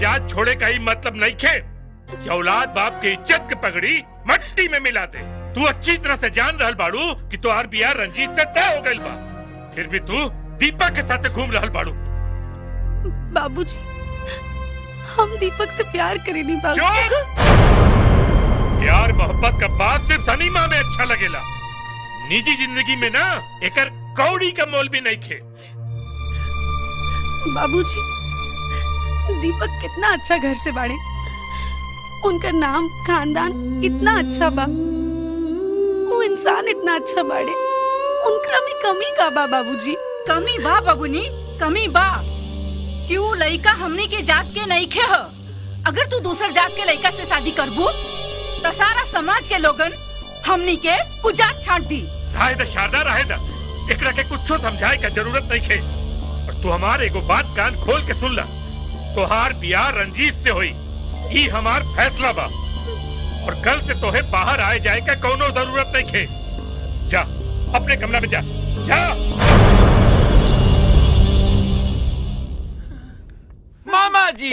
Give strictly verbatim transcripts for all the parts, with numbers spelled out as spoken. आजाद छोड़े का ही मतलब नहीं खे। औलाद बाप के इज्जत के पगड़ी मट्टी में मिलाते। तू अच्छी तरह से जान रहल बाड़ू कि तो आर बिहार रंजीत से तय हो गइल बा, फिर भी तू दीपक के साथ घूम रहल बाड़ू। बाबूजी, हम दीपक से प्यार करेनी बाबूजी। प्यार मोहब्बत का बात सिर्फ सनीमा में अच्छा लगेला, निजी जिंदगी में ना एकर कौड़ी का मोल भी नहीं खे। बाबूजी, दीपक कितना अच्छा घर से बाड़े, उनका नाम खानदान इतना अच्छा बा, वो इंसान इतना अच्छा बाड़े, उनका में कमी का बा बाबूजी। कमी बा बाबूनी, कमी बा। क्यों लड़का हमने के जात के नहीं खे हो? अगर तू दूसर जात के लड़का से शादी करबू तो सारा समाज के लोगन हमने के कुजात छाट दी। राहे दा शारदा, राहे दा, एकरा के कुछ समझाए का जरूरत नहीं खे। और तू हमारे एगो बात कान खोल के सुन ला, तोहार बिहार रंजीत से हुई, ये हमार फैसला बा, और कल से तोहे बाहर आए जाए का कोनो जरूरत नहीं खे। जा अपने कमरा में जा, जा। मामा जी,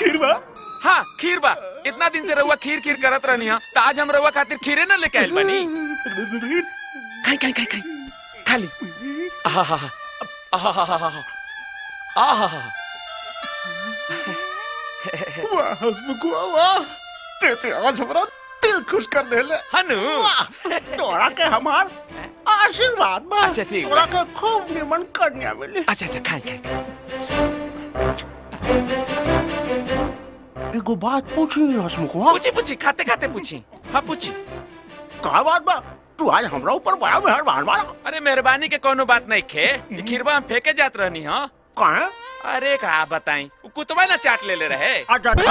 खीरबा? हाँ खीरबा, इतना दिन से रउआ खीर खीर करत रहनी है, तो आज हम रउआ खातिर खीरे न लेके आइल बनी। खाई खाई खाई खाई खाली। आहा हा हा आहा हा हा आहा हा। वाह हसमुखवा, वाह ते ते आज हमरा दिल खुश कर देले। हनु तोरा के हमार आशीर्वाद बा। अच्छा ठीक है, तोरा के खूब निमन कन्या मिले। अच्छा अच्छा खाई खाई। एगो बात पूछी हसमुखवा? पूछी पूछी, खाते खाते पूछी। हाँ पूछी। का बात बा? तू आज हमरा ऊपर बड़ा मेहरबान बा। अरे मेहरबानी के कोनो बात नहीं खे, ये खीरबा हम फेंके जात रहनी है। कहे? अरे का बताई, कुतवा ना चाट ले ले रहे। अच्छा तू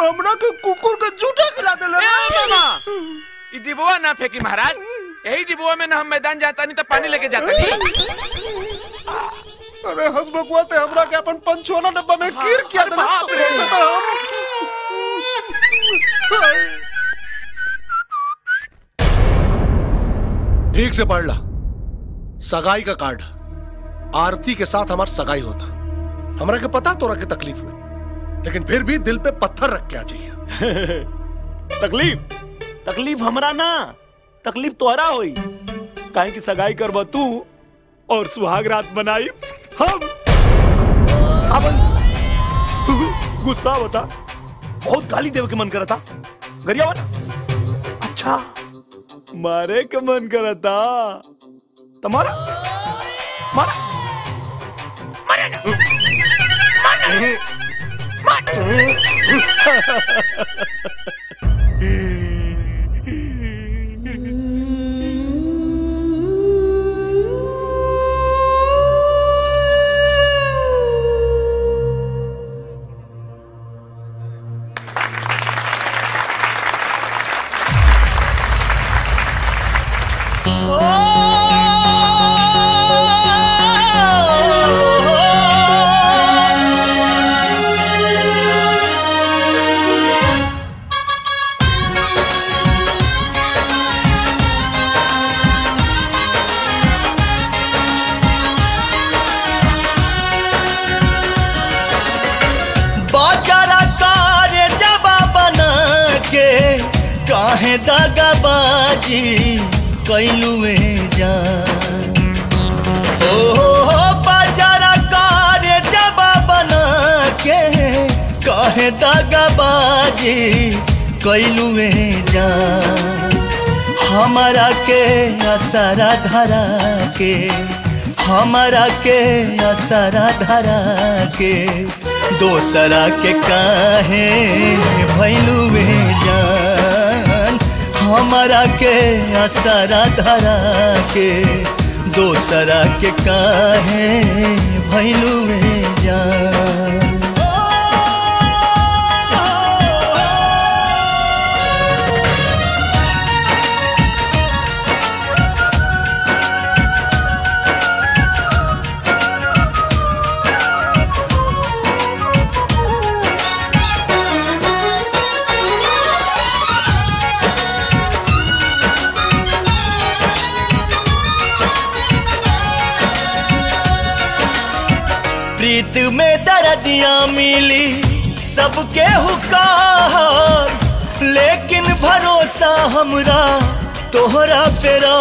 हमरा के कुकुर के जूठा खिला देले। मामा ई डिबुआ ना फेंकी महाराज, यही डिबुआ में ना हम मैदान जाता नहीं तो पानी लेके जाता। अरे हसमुखवा, ते हमरा के अपन पंचोना डब्बा में खीर किया देना। ठीक से पढ़ ला, सगाई का कार्ड। आरती के साथ हमार सगाई होता, हमरा के पता तोरा के तकलीफ हुई, लेकिन फिर भी दिल पे पत्थर रख के आ चाहिए। तकलीफ तकलीफ हमरा ना, तकलीफ तोहरा हुई, काहे की सगाई करबा तू और सुहाग रात बनाई हम। गुस्सा होता, बहुत गाली देव के मन करता, गरिया बना। अच्छा मारे के मन करता, तुम्हारा मारा मारा मारा। दागाबाजी कैलुए जा ओ बाजार करेजवा बनाके, कहे दागाबाजी कैलुए जा, हमारा के असरा धरा के, हमारा के असरा धरा के, दोसरा के काहे भैलुए जा, हमारा के असरा धरा के, दोसरा के काहे भैलुए जा। गीत में दर्दियाँ मिली सबके हुकार, लेकिन भरोसा हमरा तोहरा पेरा।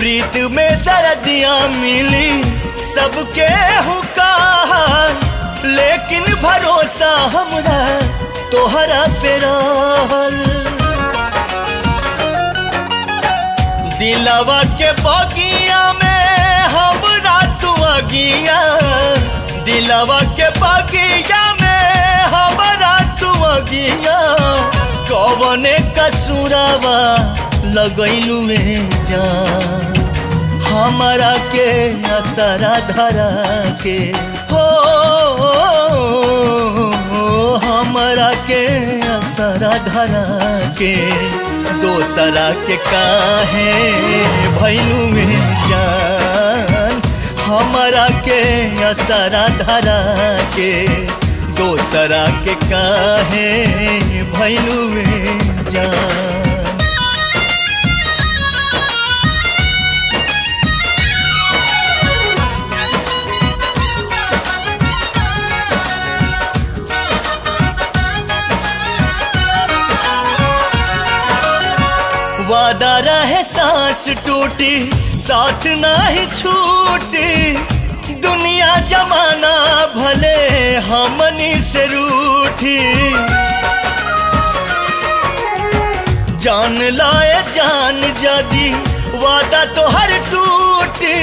प्रीत में दर्दियाँ मिली सबके हुकार, लेकिन भरोसा हमरा तोहरा पेरा। दिलवा के बगिया में हम रात अगिया, दिलवा के बगिया में हम रात अगिया, कौने कसुरावा लगैलू में जा, हमारा के असरा धरा के हो, हमारा के असरा धरा के, दोसरा के काहे भैलू में जान, हमारा के असरा धरा के, दोसरा के काहे भैलू में जान। वादा रहे सांस टूटी साथ नहीं छूटी, दुनिया जमाना भले हमनी से रूठी, जान लाए जान जदी वादा तो हर टूटी,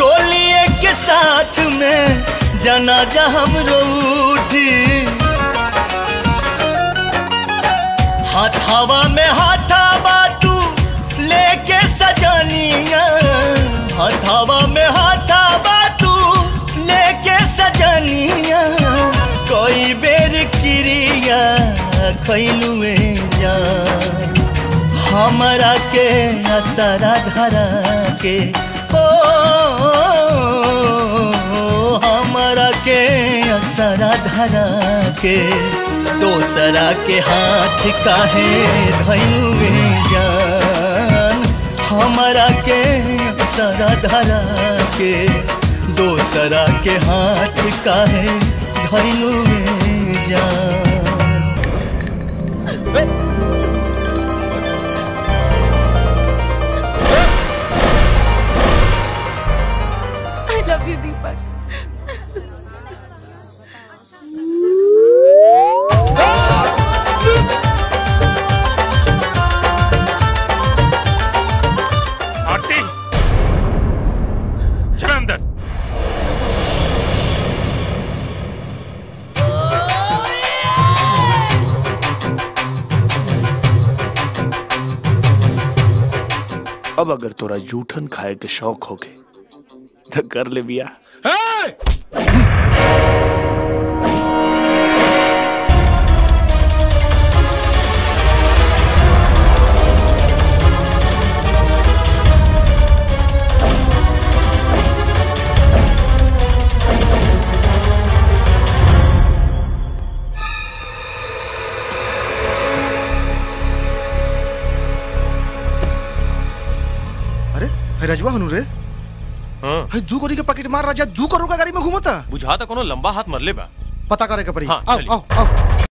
डोलिए के साथ में जनाजा हम रूठी, हाथ हवा में हाथा बातू लेके सजनिया, हथावा में हाथा बातू लेके सजनिया, कोई बेर किरिया खैलू में जा, हमारा के असरा धरा के ओ, हमारा के असरा धरा के, दोसरा के हाथ काहे धैलू में जान, हमारा के असरा धरा के, दोसरा के हाथ काहे धैलू में जान। अब अगर तोरा जूठन खाए के शौक हो गए तो कर ले बिया। रजवा हनु रे, हाँ। है दू करी के पैकेट मार राजा, दू करोड़ का गाड़ी में घूमता, बुझाता कोनो लंबा हाथ मरले बा, पता करे के पड़ी। हाँ, आओ आओ आओ।